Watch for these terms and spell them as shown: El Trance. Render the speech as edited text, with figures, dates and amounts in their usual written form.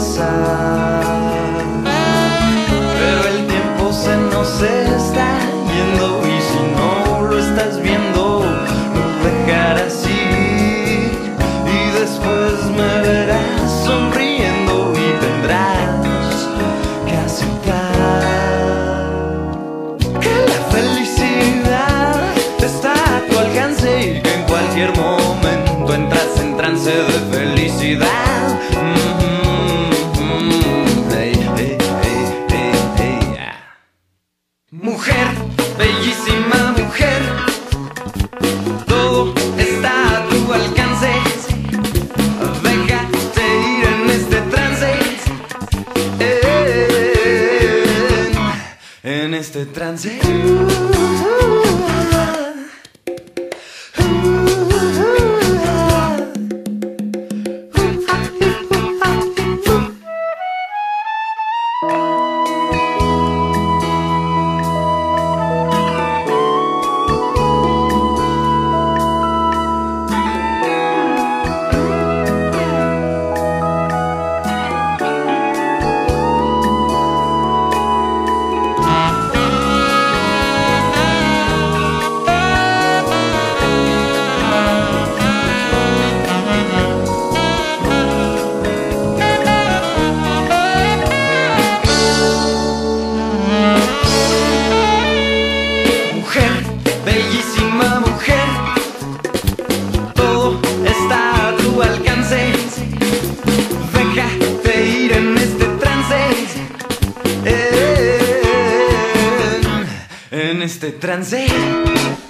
pasar, pero el tiempo se nos está yendo y si no lo estás viendo, nos dejarás ir y después me verás sonriendo y tendrás que aceptar que la felicidad está a tu alcance y que en cualquier momento entras en trance de felicidad. Mujer, bellísima mujer, todo está a tu alcance. Déjate ir en este trance, en este trance. En este trance.